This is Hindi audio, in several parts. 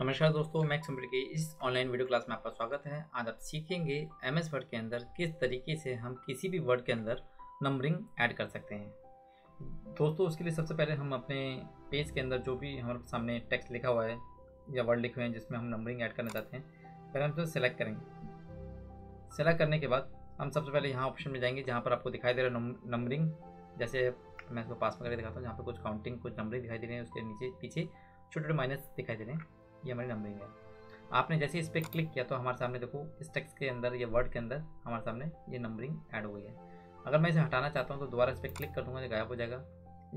नमस्कार दोस्तों, मैं समर के इस ऑनलाइन वीडियो क्लास में आपका स्वागत है। आज आप सीखेंगे एमएस वर्ड के अंदर किस तरीके से हम किसी भी वर्ड के अंदर नंबरिंग ऐड कर सकते हैं। दोस्तों, उसके लिए सबसे पहले हम अपने पेज के अंदर जो भी हमारे सामने टेक्स्ट लिखा हुआ है या वर्ड लिखे हुए हैं जिसमें हम नंबरिंग ऐड करना चाहते हैं, पहले हम उसको सेलेक्ट करेंगे। सेलेक्ट करने के बाद हम सबसे पहले यहाँ ऑप्शन में जाएंगे जहाँ पर आपको दिखाई दे रहा है नंबरिंग। जैसे मैं इसको पास में करके दिखाता हूँ, जहाँ पर कुछ काउंटिंग कुछ नंबरिंग दिखाई दे रही है, उसके नीचे पीछे छोटे छोटे माइनस दिखाई दे रहे हैं, ये हमारी नंबरिंग है। आपने जैसे इस पर क्लिक किया तो हमारे सामने देखो इस टेक्स्ट के अंदर, ये वर्ड के अंदर हमारे सामने ये नंबरिंग ऐड हो गई है। अगर मैं इसे हटाना चाहता हूँ तो दोबारा इस पर क्लिक कर दूँगा, ये गायब हो जाएगा।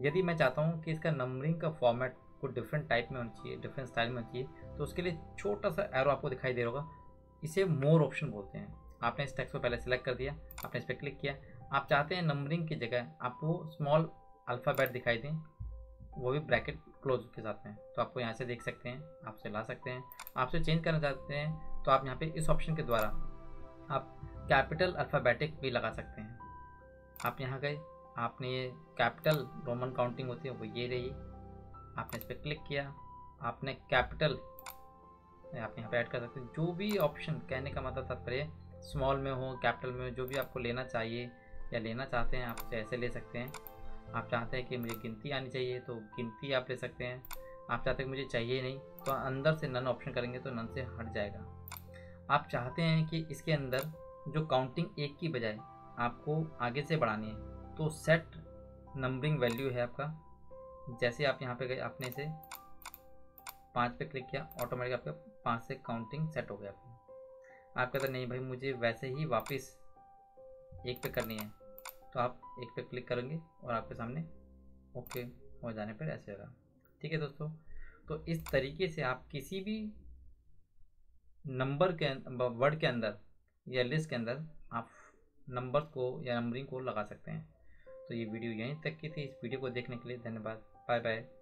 यदि मैं चाहता हूँ कि इसका नंबरिंग का फॉर्मेट कुछ डिफरेंट टाइप में होना चाहिए, डिफरेंट स्टाइल में होना चाहिए, तो उसके लिए छोटा सा एरो आपको दिखाई दे रहा होगा, इसे मोर ऑप्शन बोलते हैं। आपने इस टेक्स्ट को पहले सेलेक्ट कर दिया, आपने इस पर क्लिक किया। आप चाहते हैं नंबरिंग की जगह आपको स्मॉल अल्फ़ाबेट दिखाई दें, वो भी ब्रैकेट क्लोज के साथ में, तो आपको यहाँ से देख सकते हैं, आपसे ला सकते हैं। आपसे चेंज करना चाहते हैं तो आप यहाँ पे इस ऑप्शन के द्वारा आप कैपिटल अल्फ़ाबेटिक भी लगा सकते हैं। आप यहाँ गए, आपने ये कैपिटल रोमन काउंटिंग होती है वो ये रही, आपने इस पर क्लिक किया, आपने कैपिटल आप यहाँ पर ऐड कर सकते हैं। जो भी ऑप्शन, कहने का मतलब तात्पर्य स्मॉल में हो कैपिटल में हो, जो भी आपको लेना चाहिए या लेना चाहते हैं आप ऐसे ले सकते हैं। आप चाहते हैं कि मुझे गिनती आनी चाहिए तो गिनती आप ले सकते हैं। आप चाहते हैं कि मुझे चाहिए नहीं तो अंदर से नन ऑप्शन करेंगे तो नन से हट जाएगा। आप चाहते हैं कि इसके अंदर जो काउंटिंग एक की बजाय आपको आगे से बढ़ानी है तो सेट नंबरिंग वैल्यू है आपका। जैसे आप यहाँ पे गए, आपने से 5 पे क्लिक किया, ऑटोमेटिक आपका 5 से काउंटिंग सेट हो गया। आप कहते नहीं भाई, मुझे वैसे ही वापस 1 पे करनी है, तो आप 1 पे क्लिक करेंगे और आपके सामने ओके हो जाने पर ऐसे होगा। ठीक है दोस्तों, तो इस तरीके से आप किसी भी नंबर के वर्ड के अंदर या लिस्ट के अंदर आप नंबर्स को या नंबरिंग को लगा सकते हैं। तो ये वीडियो यहीं तक की थी। इस वीडियो को देखने के लिए धन्यवाद। Bye bye.